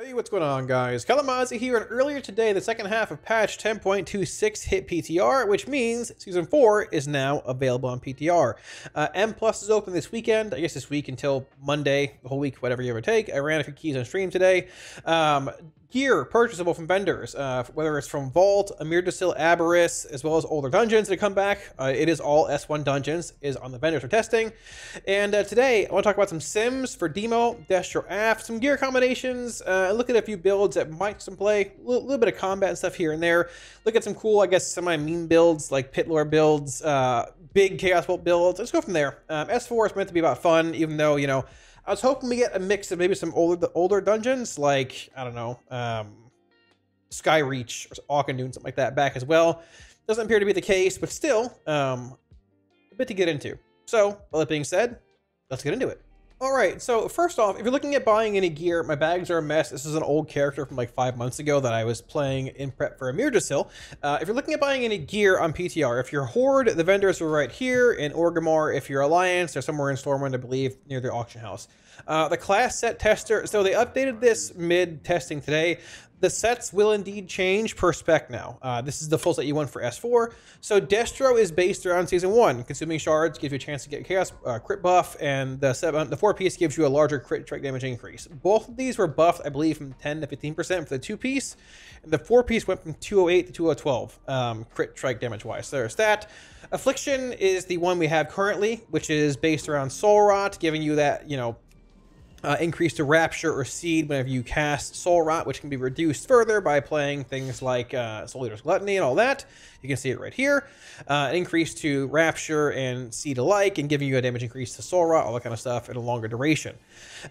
Hey, what's going on, guys? Kalamazi here, and earlier today, the second half of patch 10.26 hit PTR, which means Season 4 is now available on PTR. M Plus is open this weekend, I guess this week until Monday, the whole week, whatever you ever take. I ran a few keys on stream today. Gear purchasable from vendors, whether it's from Vault, Amirdrassil, Aberrus, as well as older dungeons that come back. It is all S1 dungeons, is on the vendors for testing. And today, I want to talk about some sims for demo, dash your aft, some gear combinations, look at a few builds that might some play, a little bit of combat and stuff here and there. Look at some cool, I guess, semi-meme builds, like Pit Lord builds, big Chaos Bolt builds. Let's go from there. S4 is meant to be about fun, even though, you know, I was hoping we get a mix of maybe some older dungeons, like, I don't know, Skyreach or Auchindoun, something like that, back as well. Doesn't appear to be the case, but still, a bit to get into. So, all that being said, let's get into it. Alright, so first off, if you're looking at buying any gear, my bags are a mess. This is an old character from like 5 months ago that I was playing in prep for Amirdrassil. If you're looking at buying any gear on PTR, if you're Horde, the vendors are right here, and Orgrimmar, if you're Alliance, they're somewhere in Stormwind, I believe, near the auction house. The class set tester, so they updated this mid-testing today. The sets will indeed change per spec now. This is the full set you want for S4. So Destro is based around Season 1. Consuming shards gives you a chance to get Chaos crit buff, and the 4-piece gives you a larger crit strike damage increase. Both of these were buffed, I believe, from 10 to 15% for the 2-piece, and the 4-piece went from 208 to 212 crit strike damage-wise. So there's that. Affliction is the one we have currently, which is based around Soul Rot, giving you that, you know, increase to Rapture or Seed whenever you cast Soul Rot, which can be reduced further by playing things like Soul Eater's Gluttony and all that. You can see it right here. Increase to Rapture and Seed alike, and giving you a damage increase to Soul Rot, all that kind of stuff, in a longer duration.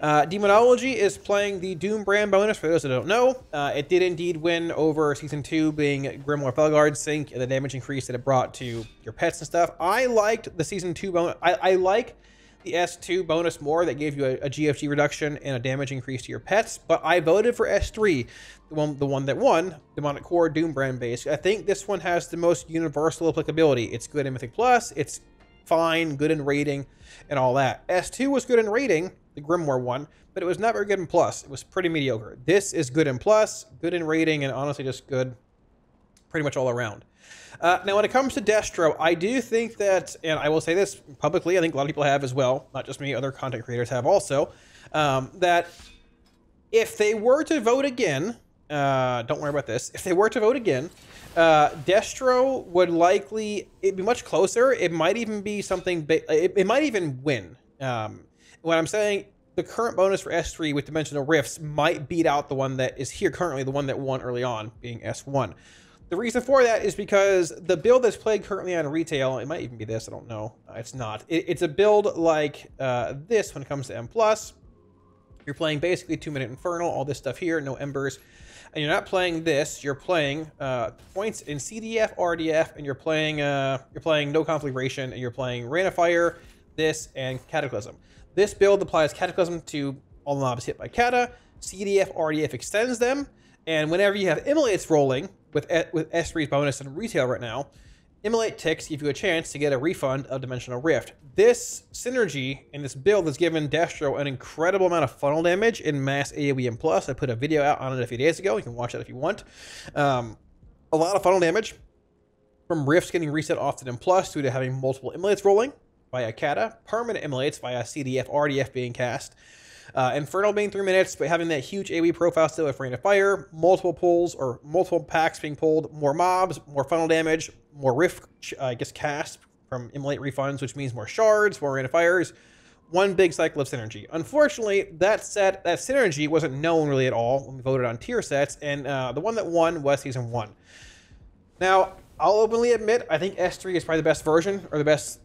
Demonology is playing the Doom Brand bonus, for those that don't know. It did indeed win over Season 2, being Grimoire Felguard Sync, and the damage increase that it brought to your pets and stuff. I liked the Season 2 bonus. I like the S2 bonus more, that gave you a GFG reduction and a damage increase to your pets, but I voted for S3, the one that won, Demonic Core Doom Brand base. I think this one has the most universal applicability. It's good in Mythic Plus, it's fine, good in raiding, and all that. S2 was good in raiding, the Grimoire one, but it was not very good in Plus. It was pretty mediocre. This is good in Plus, good in raiding, and honestly just good pretty much all around. Now, when it comes to Destro, I do think that, and I will say this publicly, I think a lot of people have as well, not just me, other content creators have also, that if they were to vote again, don't worry about this, if they were to vote again, Destro would likely, it'd be much closer, it might even be something, it might even win. What I'm saying, the current bonus for S3 with Dimensional Rifts might beat out the one that is here currently, the one that won early on, being S1. The reason for that is because the build that's played currently on retail, it might even be this, I don't know. It's not. It's a build like this when it comes to M+. You're playing basically 2-minute Infernal, all this stuff here, no Embers. And you're not playing this, you're playing points in CDF, RDF, and you're playing No Conflagration, and you're playing Rain of Fire, this, and Cataclysm. This build applies Cataclysm to all mobs hit by Cata, CDF, RDF extends them, and whenever you have Immolates rolling, with S3's bonus in retail right now, Immolate ticks give you a chance to get a refund of Dimensional Rift. This synergy and this build has given Destro an incredible amount of funnel damage in mass AoE and Plus. I put a video out on it a few days ago. You can watch that if you want. A lot of funnel damage from Rifts getting reset often in Plus due to having multiple Immolates rolling via Cata, permanent Immolates via CDF, RDF being cast, Infernal being 3 minutes, but having that huge AoE profile still with Rain of Fire, multiple pulls or multiple packs being pulled, more mobs, more funnel damage, more Rift, I guess, cast from Immolate refunds, which means more shards, more Rain of Fires, one big cycle of synergy. Unfortunately, that synergy wasn't known really at all when we voted on tier sets, and the one that won was Season 1. Now, I'll openly admit, I think S3 is probably the best version, or the best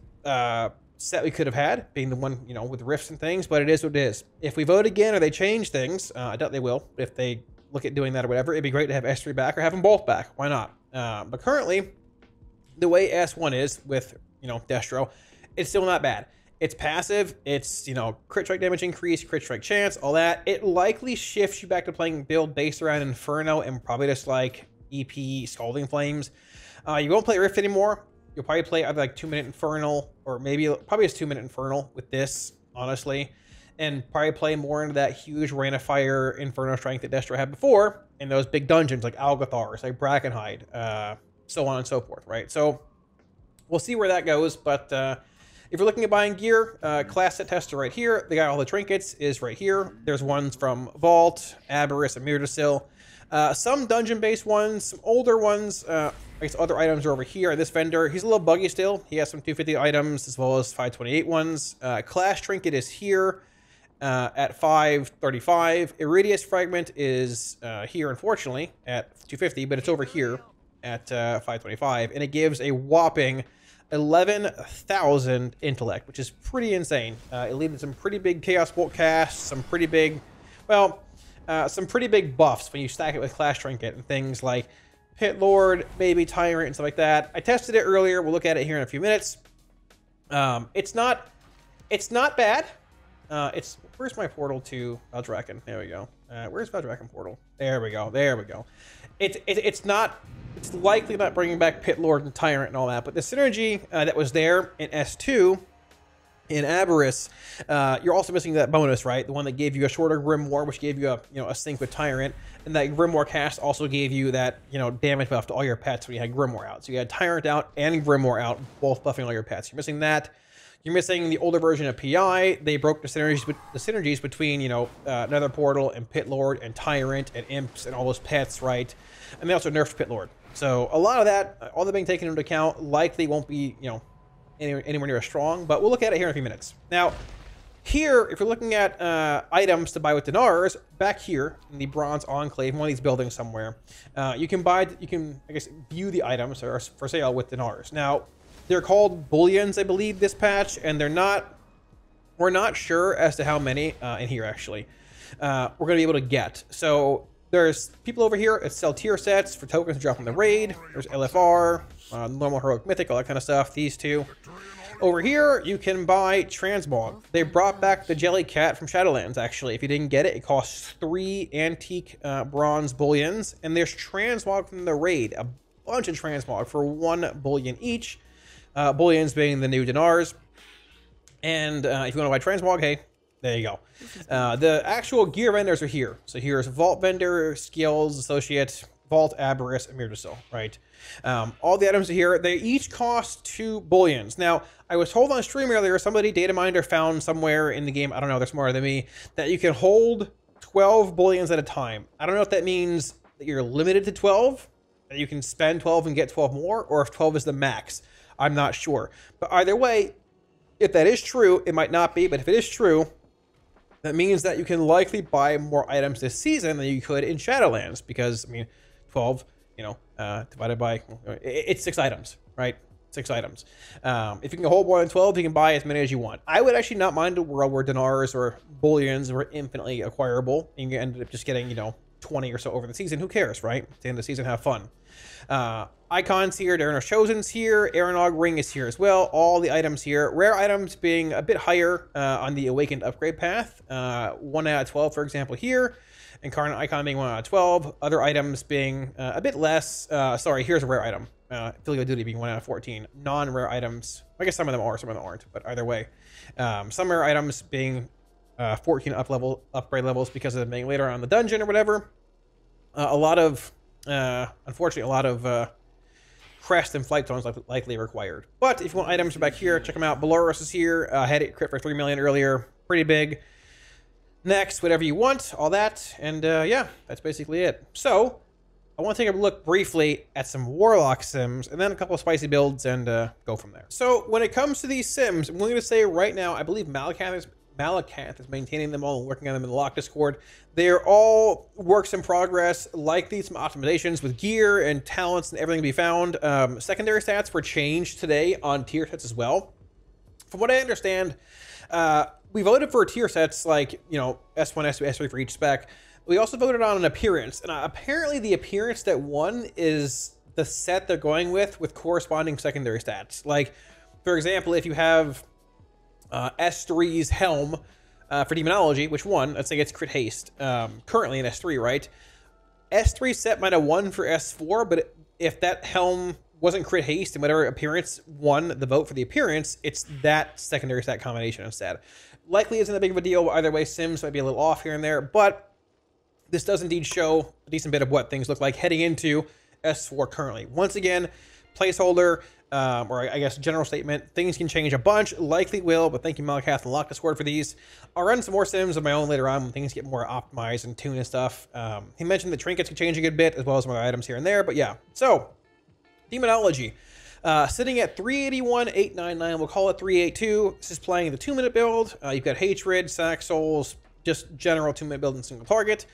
set we could have had, being the one, you know, with Rifts and things, but it is what it is. If we vote again or they change things, I doubt they will, but if they look at doing that or whatever, it'd be great to have S3 back or have them both back. Why not? But currently, the way S1 is with, you know, Destro, it's still not bad. It's passive, it's, you know, crit strike damage increase, crit strike chance, all that. It likely shifts you back to playing build based around Inferno and probably just like EP, Scalding Flames. You won't play Rift anymore. You'll probably play either like 2-minute Infernal, or maybe probably just 2-minute Infernal with this, honestly. and probably play more into that huge Rain of Fire Inferno Strength that Destro had before in those big dungeons like Algathar's, like Brackenhide, so on and so forth, right? So we'll see where that goes, but if you're looking at buying gear, class set tester right here, they got all the trinkets is right here. There's ones from Vault, Aberrus, Amirdrassil, some dungeon-based ones, some older ones, I guess other items are over here. This vendor, he's a little buggy still. He has some 250 items as well as 528 ones. Clash Trinket is here at 535. Iridius Fragment is here, unfortunately, at 250, but it's over here at 525, and it gives a whopping 11,000 intellect, which is pretty insane. It leads to some pretty big Chaos Bolt casts, some pretty big, well, some pretty big buffs when you stack it with Clash Trinket and things like Pit Lord, maybe Tyrant, and stuff like that. I tested it earlier. We'll look at it here in a few minutes. It's not bad. Where's my portal to Valdraken? There we go. Where's Valdraken portal? There we go. There we go. It's not. It's likely not bringing back Pit Lord and Tyrant and all that, but the synergy that was there in S2 in Aberrus, you're also missing that bonus, right? The one that gave you a shorter Grimoire, which gave you a a sync with Tyrant, and that Grimoire cast also gave you that damage buff to all your pets when you had Grimoire out. So you had Tyrant out and Grimoire out, both buffing all your pets. You're missing that. You're missing the older version of PI. They broke the synergies between Nether Portal and Pit Lord and Tyrant and Imps and all those pets, right? And they also nerfed Pit Lord. So a lot of that, all that being taken into account, likely won't be anywhere near as strong. But we'll look at it here in a few minutes. Now, here, if you're looking at items to buy with Dinars, back here in the Bronze Enclave, one of these buildings somewhere, you can I guess view the items that are for sale with Dinars. Now, they're called bullions, I believe, this patch, and they're not, we're not sure as to how many in here, actually, we're going to be able to get. So there's people over here that sell tier sets for tokens to drop on the raid. There's LFR, normal, heroic, mythic, all that kind of stuff. These two. Over here, you can buy Transmog. They brought back the Jelly Cat from Shadowlands, actually. If you didn't get it, it costs 3 antique bronze bullions. And there's Transmog from the raid. A bunch of Transmog for 1 bullion each. Bullions being the new Dinars, and if you want to buy Transmog, hey, there you go. The actual gear vendors are here. So here's Vault vendor, Skills, Associate, Vault, Aberrus, Amirdrassil, right? All the items are here. They each cost 2 bullions. Now, I was told on stream earlier, somebody, data minder, found somewhere in the game, I don't know, they're smarter than me, that you can hold 12 bullions at a time. I don't know if that means that you're limited to 12, that you can spend 12 and get 12 more, or if 12 is the max. I'm not sure, but either way, if that is true, it might not be, but if it is true, that means that you can likely buy more items this season than you could in Shadowlands, because I mean, 12, divided by, it's 6 items, right? 6 items. If you can hold more than 12, you can buy as many as you want. I would actually not mind a world where Dinars or bullions were infinitely acquirable, and you ended up just getting, 20 or so over the season. Who cares, right? At the end of the season, have fun. Icons here, Darinor's Chosen's here, Aronog Ring is here as well, all the items here. Rare items being a bit higher on the Awakened upgrade path, 1 out of 12, for example, here. Incarnate Icon being 1 out of 12, other items being a bit less. Sorry, here's a rare item, Filial Duty being 1 out of 14. Non-rare items, I guess some of them are, some of them aren't, but either way. Some rare items being 14 upgrade levels because of them being later on in the dungeon or whatever. A lot of, unfortunately, a lot of crest and flight zones likely required. But if you want items back here, check them out. Balorus is here. Had it crit for 3 million earlier. Pretty big. Next, whatever you want, all that. And yeah, that's basically it. So I want to take a look briefly at some Warlock sims and then a couple of spicy builds and go from there. So when it comes to these sims, I'm going to say right now, I believe Malacath is maintaining them all and working on them in the LockDiscord. They're all works in progress, likely some optimizations with gear and talents and everything to be found. Secondary stats were changed today on tier sets as well. From what I understand, we voted for tier sets like, S1, S2, S3 for each spec. We also voted on an appearance, and apparently the appearance that won is the set they're going with corresponding secondary stats. Like, for example, if you have S3's Helm for Demonology, which won, let's say it's Crit Haste, currently in S3, right? S3 set might have won for S4, but if that Helm wasn't Crit Haste and whatever appearance won the vote for the appearance, it's that secondary stat combination instead. Likely isn't that big of a deal. Either way, Sims might be a little off here and there, but this does indeed show a decent bit of what things look like heading into S4 currently. Once again, placeholder, or I guess general statement, things can change a bunch, likely will, but thank you Malacath and LockDiscord for these. I'll run some more sims of my own later on when things get more optimized and tuned and stuff. He mentioned the trinkets can change a good bit, as well as some other items here and there, but yeah. So, Demonology. Sitting at 381,899, we'll call it 382. This is playing the 2-minute build. You've got Hatred, Sack Souls, just general 2-minute build and single target.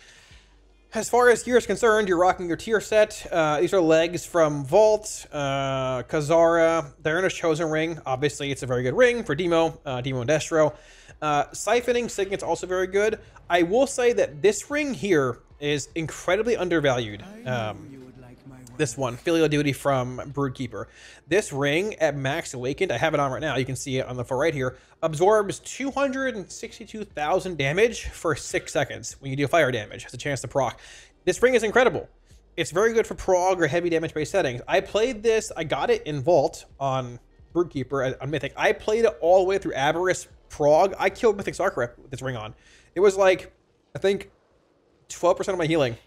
As far as gear is concerned, you're rocking your tier set. These are legs from Vault, Kazara, Diurna's Chosen Ring. Obviously, it's a very good ring for Demo, Demo and Destro. Siphoning Signet's also very good. I will say that this ring here is incredibly undervalued. This one, Filial Duty from Broodkeeper. This ring at max awakened, I have it on right now, you can see it on the far right here, absorbs 262,000 damage for 6 seconds when you do fire damage. Has a chance to proc. This ring is incredible. It's very good for prog or heavy damage based settings. I played this, I got it in Vault on Broodkeeper, on Mythic. I played it all the way through Aberrus prog. I killed Mythic Sarkareth with this ring on. It was like, I think 12% of my healing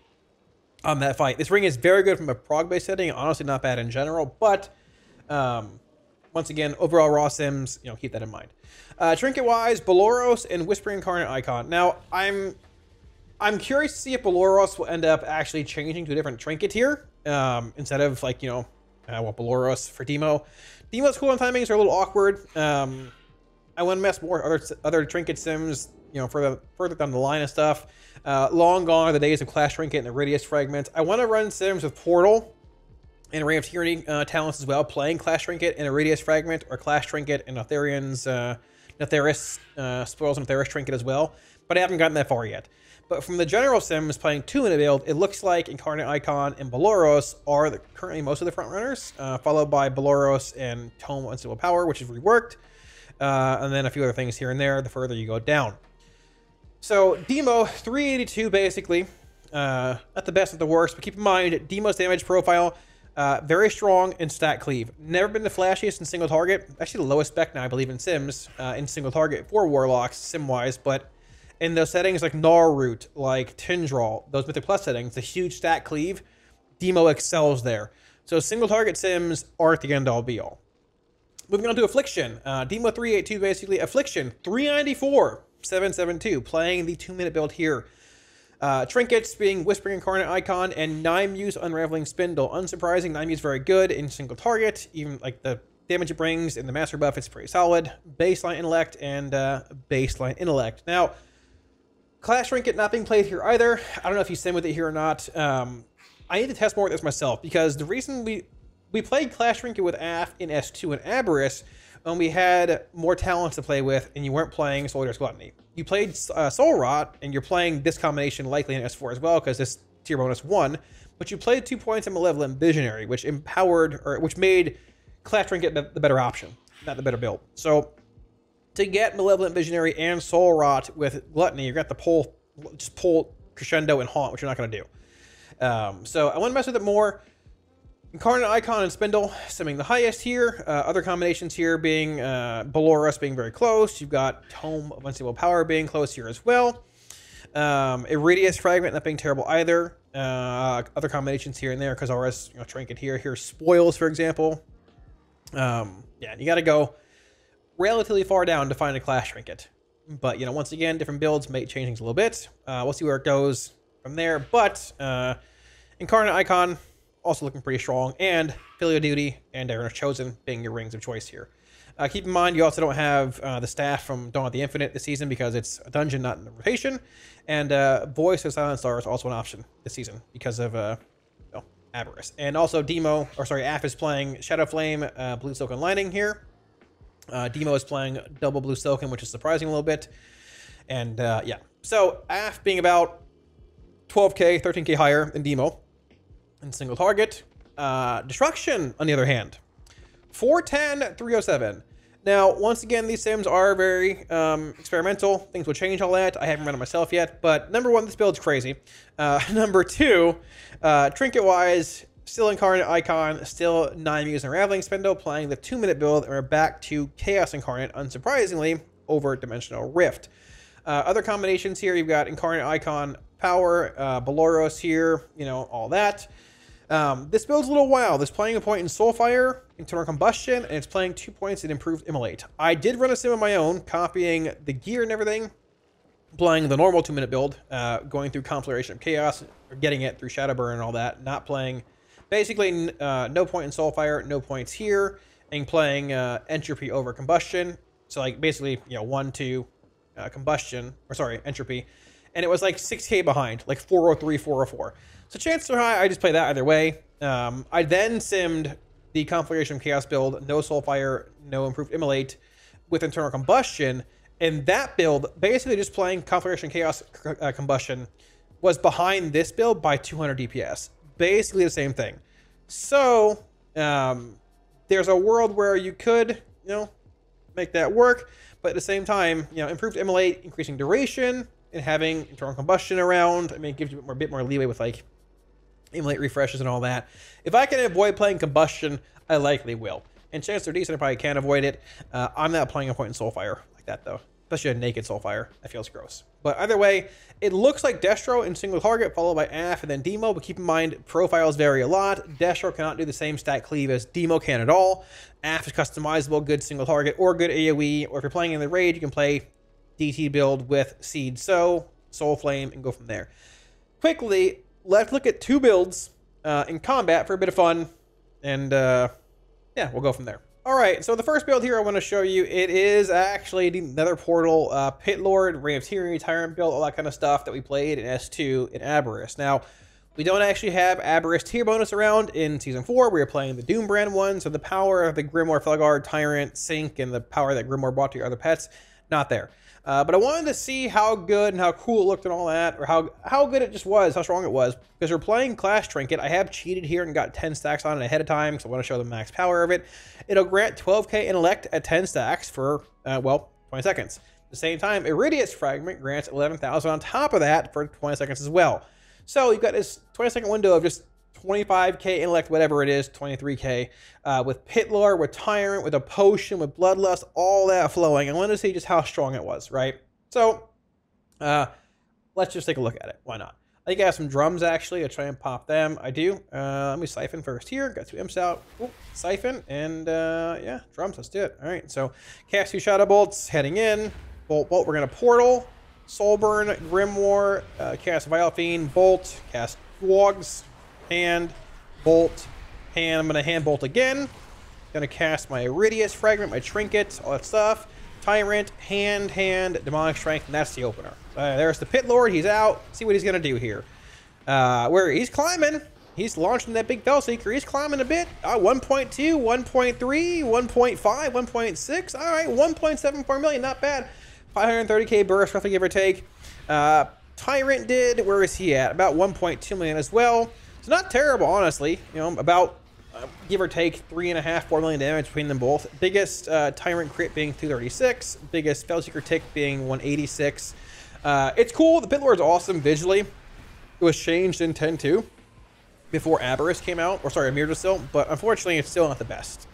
on that fight. This ring is very good from a prog based setting, honestly not bad in general, but once again, overall raw sims, you know, keep that in mind. Trinket wise, Balorus and Whispering Incarnate Icon. Now I'm curious to see if Balorus will end up actually changing to a different trinket here, instead of like, you know, well, Balorus for Demo. Demo's cooldown timings are a little awkward. I want to mess more other trinket sims, you know, further down the line of stuff. Long gone are the days of Clash Trinket and Iridius Fragment. I want to run sims with Portal and Ray of Tyranny talents as well, playing Clash Trinket and Iridius Fragment, or Clash Trinket and Notherus Spoils and Notherus Trinket as well, but I haven't gotten that far yet. But from the general sims playing 2-minute build, it looks like Incarnate Icon and Balorus are currently most of the front runners, followed by Balorus and Tome of Unstable Power, which is reworked, and then a few other things here and there the further you go down. So Demo 382 basically, not the best, not the worst, but keep in mind Demo's damage profile, very strong and stat cleave. Never been the flashiest in single target, actually the lowest spec now I believe in sims, in single target for warlocks sim wise, but in those settings like Gnar root, like Tindral, those Mythic Plus settings, the huge stat cleave, Demo excels there. So single target sims aren't the end all be all. Moving on to Affliction, Demo 382 basically, Affliction 394. 772 playing the 2-minute build here. Trinkets being Whispering Incarnate Icon and Nymuse Unraveling Spindle. Unsurprising, Nymuse very good in single target. Even like the damage it brings and the master buff, it's pretty solid. Baseline intellect and baseline intellect. Now, Clash Trinket not being played here either. I don't know if you sim with it here or not. I need to test more with this myself, because the reason we played Clash Trinket with Aff in S2 and Aberrus, and we had more talents to play with, and you weren't playing Soldier's Gluttony. You played Soul Rot, and you're playing this combination likely in S4 as well, because this tier bonus won, but you played 2 points in Malevolent Visionary, which empowered, or which made Clash Trinket the better option, not the better build. So to get Malevolent Visionary and Soul Rot with Gluttony, you're going to have to pull Crescendo and Haunt, which you're not going to do. So I want to mess with it more. Incarnate Icon and Spindle simming the highest here. Other combinations here being Balorus being very close. You've got Tome of Unstable Power being close here as well. Iridius Fragment not being terrible either. Other combinations here and there. Kazara's, you know, Trinket here. Here's Spoils, for example. Yeah, you got to go relatively far down to find a Clash Trinket. But, you know, once again, different builds may change things a little bit. We'll see where it goes from there. But Incarnate Icon also looking pretty strong, and Filial Duty and Diurna's Chosen being your rings of choice here. Keep in mind, you also don't have the staff from Dawn of the Infinite this season because it's a dungeon, not in the rotation. And Voice of Silent Star is also an option this season because of Aberrus. And also Aff is playing Shadow Flame, Blue Silken Lining here. Demo is playing double Blue Silken, which is surprising a little bit. And yeah, so Aff being about 12k, 13k higher than Demo in single target. Destruction, on the other hand, 410, 307. Now, once again, these sims are very experimental. Things will change all that. I haven't run it myself yet, but number one, this build's crazy. Number two, trinket-wise, still Incarnate Icon, still Nymuse and Unraveling Spindle, playing the 2-minute build, and we're back to Chaos Incarnate, unsurprisingly, over Dimensional Rift. Other combinations here, you've got Incarnate Icon Power, Balorus here, you know, all that. This build's a little wild. It's playing a point in Soulfire, Internal Combustion, and it's playing 2 points in Improved Immolate. I did run a sim of my own, copying the gear and everything, playing the normal 2-minute build, going through Conflagration of Chaos, or getting it through Shadowburn and all that, not playing basically no point in Soulfire, no points here, and playing Entropy over Combustion. So like basically, you know, 1, 2, Combustion, or sorry, Entropy, and it was like 6k behind, like 403, 404. So chances are high, I just play that either way. I then simmed the Conflagration of Chaos build, no Soulfire, no Improved Immolate, with Internal Combustion, and that build, basically just playing Conflagration of Chaos Combustion, was behind this build by 200 DPS. Basically the same thing. So there's a world where you could, you know, make that work, but at the same time, you know, Improved Immolate, increasing duration, and having Internal Combustion around, I mean, it gives you a bit more leeway with like Immolate refreshes and all that. If I can avoid playing Combustion, I likely will. And chances are decent, I probably can avoid it. I'm not playing a point in Soulfire like that though, especially a naked Soulfire. That feels gross. But either way, it looks like Destro in single target, followed by Af and then Demo, but keep in mind, profiles vary a lot. Destro cannot do the same stat cleave as Demo can at all. Af is customizable, good single target, or good AoE, or if you're playing in the raid, you can play DT build with Seed Sow, Soul Flame, and go from there. Quickly, let's look at two builds in combat for a bit of fun, and yeah, we'll go from there. All right, so the first build here I want to show you, it is actually the Nether Portal, Pit Lord, Ray of Tyranny, Tyrant build, all that kind of stuff that we played in S2 in Aberrus. Now, we don't actually have Aberrus tier bonus around in Season 4. We are playing the Doombrand one, so the power of the Grimoire, Felguard, Tyrant, Sync, and the power that Grimoire brought to your other pets, not there. But I wanted to see how good and how cool it looked and all that, or how good it just was, how strong it was, because we're playing Clash Trinket. I have cheated here and got 10 stacks on it ahead of time, because I want to show the max power of it. It'll grant 12k intellect at 10 stacks for, well, 20 seconds. At the same time, Iridius Fragment grants 11,000 on top of that for 20 seconds as well. So you've got this 20-second window of just 25k intellect, whatever it is, 23k, with Pit Lord, with Tyrant, with a potion, with Bloodlust, all that flowing. I wanted to see just how strong it was, right? So let's just take a look at it. Why not? I think I have some drums, actually. I'll try and pop them. I do. Let me siphon first here. Got 2 imps out. Ooh, siphon, and yeah, drums. Let's do it. All right, so cast 2 Shadow Bolts, heading in. Bolt, bolt. We're going to Portal, Soulburn, Grimoire, cast Vile Fiend, Bolt, cast Wogs, Hand, Bolt, Hand. I'm going to Hand Bolt again. Going to cast my Iridius Fragment, my Trinkets, all that stuff. Tyrant, Hand, Demonic Strength, and that's the opener. There's the Pit Lord. He's out. See what he's going to do here. Where he's climbing. He's launching that big Bell Seeker. He's climbing a bit. 1.2, 1.3, 1.5, 1.6. All right, 1.74 million. Not bad. 530k burst, roughly, give or take. Tyrant did. Where is he at? About 1.2 million as well. It's not terrible, honestly. You know, about give or take 3.5, 4 million damage between them both. Biggest Tyrant crit being 236. Biggest Felseeker tick being 186. It's cool. The Pit Lord's awesome visually. It was changed in 10.2 before Aberrus came out, or sorry, Amirdrassil, but unfortunately, it's still not the best.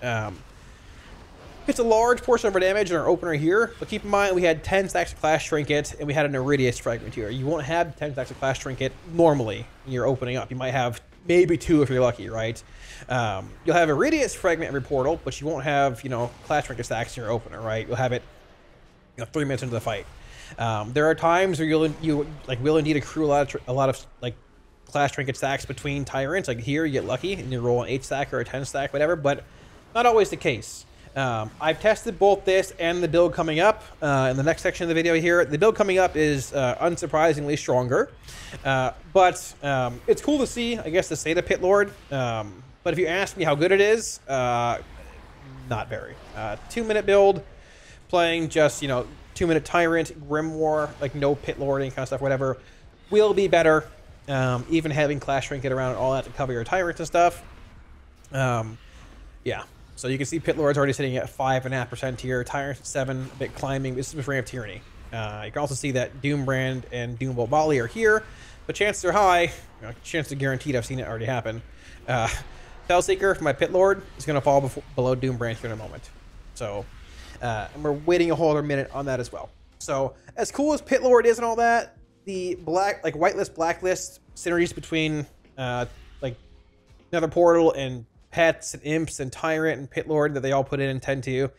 It's a large portion of our damage in our opener here, but keep in mind we had 10 stacks of Clash Trinket and we had an Iridius Fragment here. You won't have 10 stacks of Clash Trinket normally when you're opening up. You might have maybe 2 if you're lucky, right? You'll have Iridius Fragment every portal, but you won't have, you know, Clash Trinket stacks in your opener, right? You'll have it, you know, 3 minutes into the fight. There are times where you will indeed accrue a lot of like Clash Trinket stacks between Tyrants. Like here, you get lucky and you roll an 8 stack or a 10 stack, whatever, but not always the case. I've tested both this and the build coming up in the next section of the video here. The build coming up is unsurprisingly stronger, but it's cool to see, I guess, to say the Pit Lord. But if you ask me how good it is, not very. 2-minute build, playing just, you know, 2-minute Tyrant, Grimoire, like no Pit Lord, any kind of stuff, whatever, will be better. Even having Clash Trinket around and all that to cover your Tyrants and stuff. Yeah. So you can see Pit Lord's already sitting at 5.5% here. Tyrant 7, a bit climbing. This is with Ray of Tyranny. You can also see that Doombrand and Doombolt Volley are here, but chances are high. You know, chances are guaranteed. I've seen it already happen. Felseeker for my Pit Lord is going to fall below Doombrand here in a moment. So And we're waiting a whole other minute on that as well. So as cool as Pit Lord is and all that, the whitelist, blacklist synergies between like Nether Portal and Pets and Imps and Tyrant and Pit Lord that they all put in and tend to,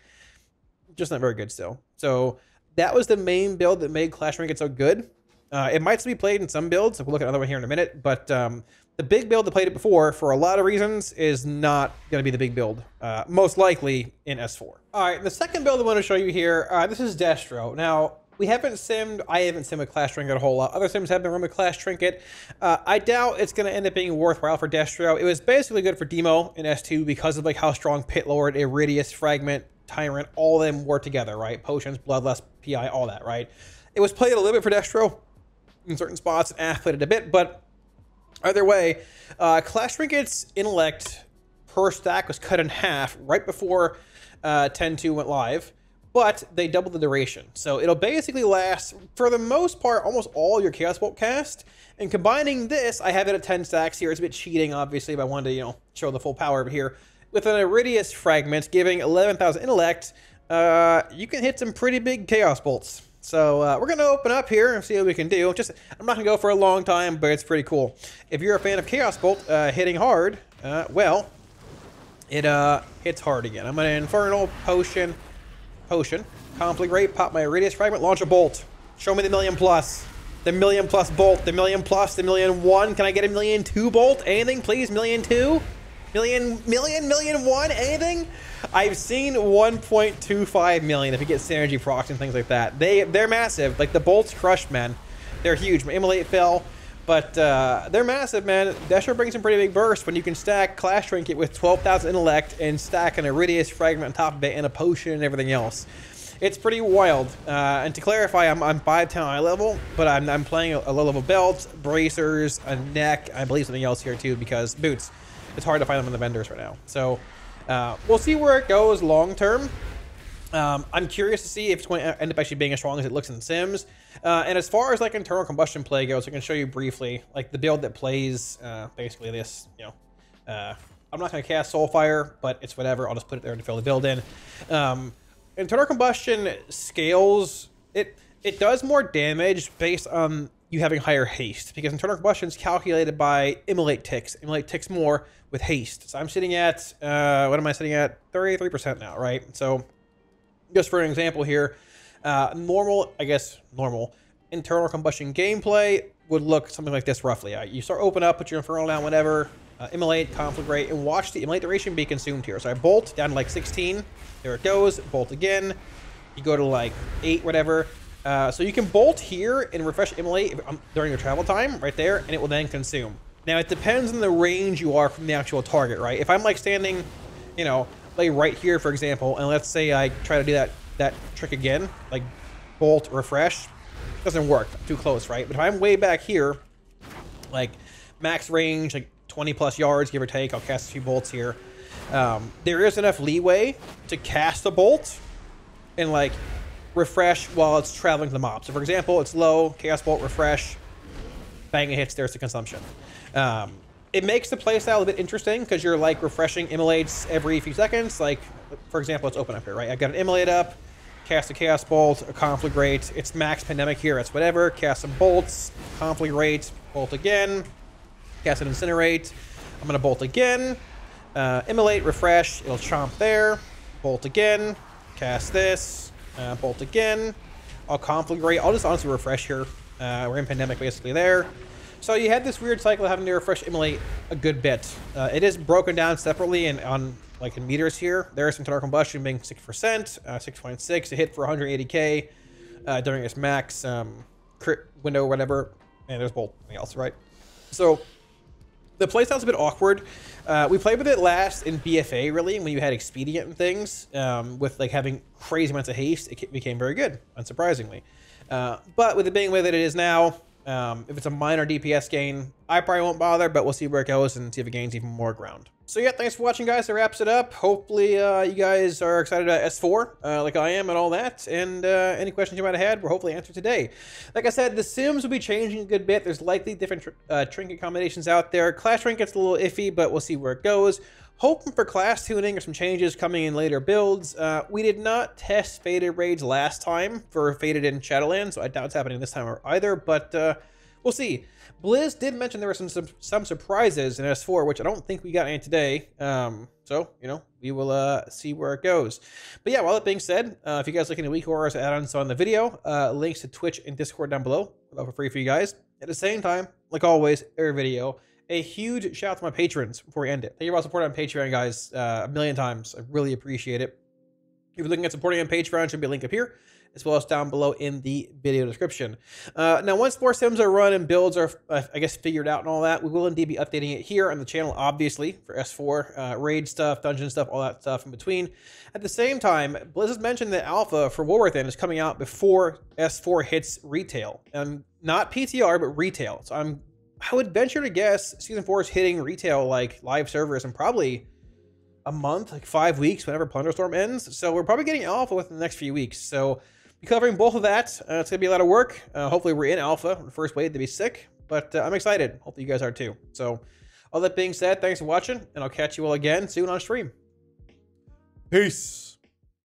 just not very good still. So that was the main build that made Clash Trinket so good. It might still be played in some builds. We'll look at another one here in a minute. But the big build that played it before, for a lot of reasons, is not going to be the big build, most likely in S4. All right, the second build I want to show you here, this is Destro. Now, we haven't simmed. I haven't simmed with Clash Trinket a whole lot. Other sims have been run with Clash Trinket. I doubt it's going to end up being worthwhile for Destro. It was basically good for Demo in S2 because of like how strong Pit Lord, Iridius, Fragment, Tyrant, all of them were together, right? Potions, Bloodlust, PI, all that, right? It was played a little bit for Destro in certain spots, and Ath played it a bit, but either way, Clash Trinket's intellect per stack was cut in half right before 10.2 went live. But they doubled the duration. So it'll basically last, for the most part, almost all your Chaos Bolt cast. And combining this, I have it at 10 stacks here. It's a bit cheating, obviously, but I wanted to, you know, show the full power over here. With an Iridius Fragment giving 11,000 intellect, you can hit some pretty big Chaos Bolts. So we're going to open up here and see what we can do. Just, I'm not going to go for a long time, but it's pretty cool. If you're a fan of Chaos Bolt hitting hard, well, it hits hard again. I'm going to Infernal Potion. Conflict Rate, pop my Iridius Fragment, launch a bolt. Show me the million plus. The million plus bolt. The million plus, the million one. Can I get a million two bolt? Anything, please? Million two? Million one? Anything? I've seen 1.25 million if you get synergy procs and things like that. They're massive. Like, the bolts crush, man. They're huge. My Immolate fell. But they're massive, man. That sure brings some pretty big bursts when you can stack Clash Trinket with 12,000 intellect and stack an Iridius Fragment on top of it and a potion and everything else. It's pretty wild. And to clarify, I'm 5'10" eye level, but I'm playing a low level belt, bracers, a neck, I believe something else here too, because boots. It's hard to find them in the vendors right now. So we'll see where it goes long term. I'm curious to see if it's going to end up actually being as strong as it looks in Sims. And as far as like internal combustion play goes, I can show you briefly like the build that plays basically this, you know, I'm not going to cast Soulfire, but it's whatever. I'll just put it there to fill the build in. Internal combustion scales. It does more damage based on you having higher haste, because internal combustion is calculated by immolate ticks. Immolate ticks more with haste. So I'm sitting at, what am I sitting at? 33% now, right? So just for an example here, normal internal combustion gameplay would look something like this roughly. You start open up, put your infernal down, whatever, immolate, conflict rate, and watch the immolate duration be consumed here. So I bolt down to like 16. There it goes. Bolt again. You go to like 8, whatever. So you can bolt here and refresh immolate during your travel time right there, and it will then consume. Now it depends on the range you are from the actual target, right? If I'm like standing, you know, like right here, for example, and let's say I try to do that trick again, like bolt, refresh, doesn't work, I'm too close, right? But if I'm way back here, like max range, like 20 plus yards, give or take, I'll cast a few bolts here. There is enough leeway to cast a bolt and like refresh while it's traveling to the mob. So for example, it's low, Chaos Bolt, refresh, bang, it hits, there's the consumption. It makes the playstyle a bit interesting because you're like refreshing immolates every few seconds. Like, for example, let's open up here, right? I've got an immolate up, cast a Chaos Bolt, a conflict rate. It's max pandemic here, it's whatever. Cast some bolts, conflict rate, bolt again, cast an incinerate. I'm going to bolt again, immolate, refresh, it'll chomp there, bolt again, cast this, bolt again. I'll conflict rate. I'll just honestly refresh here. We're in pandemic basically there. So you had this weird cycle of having to refresh immolate a good bit. It is broken down separately and on like in meters here. There is some internal combustion being 6%, 6.6. It hit for 180k during its max crit window, whatever. And there's bolt, anything else, right? So the playstyle's a bit awkward. We played with it last in BFA, really, when you had expedient and things with like having crazy amounts of haste. It became very good, unsurprisingly. But with it being the way that it is now. If it's a minor DPS gain, I probably won't bother, but we'll see where it goes and see if it gains even more ground. So yeah, thanks for watching, guys. That wraps it up. Hopefully you guys are excited about S4, like I am and all that. And any questions you might have had were hopefully answered today. Like I said, the sims will be changing a good bit. There's likely different trinket combinations out there. Clash Trinket's a little iffy, but we'll see where it goes. Hoping for class tuning or some changes coming in later builds. We did not test Faded Raids last time for Faded in Shadowlands, so I doubt it's happening this time either, but we'll see. Blizz did mention there were some surprises in S4, which I don't think we got any today. So, you know, we will see where it goes. But yeah, well, that being said, if you guys are looking at weak horrors add-ons on the video, links to Twitch and Discord down below for free for you guys. At the same time, like always, every video, a huge shout out to my patrons before we end it. Thank you for all support on Patreon, guys, a million times. I really appreciate it. If you're looking at supporting on Patreon, should be a link up here, as well as down below in the video description. Now, once more sims are run and builds are, I guess, figured out and all that, we will indeed be updating it here on the channel, obviously, for S4, raid stuff, dungeon stuff, all that stuff in between. At the same time, Blizz has mentioned that alpha for Warwithin is coming out before S4 hits retail. Not PTR, but retail. So I would venture to guess Season 4 is hitting retail, like, live servers in probably a month, like 5 weeks, whenever Plunderstorm ends. So we're probably getting alpha within the next few weeks. So be covering both of that. It's gonna be a lot of work. Hopefully we're in alpha, the first wave to be sick, but I'm excited. Hopefully you guys are too. So all that being said, thanks for watching, and I'll catch you all again soon on stream. Peace.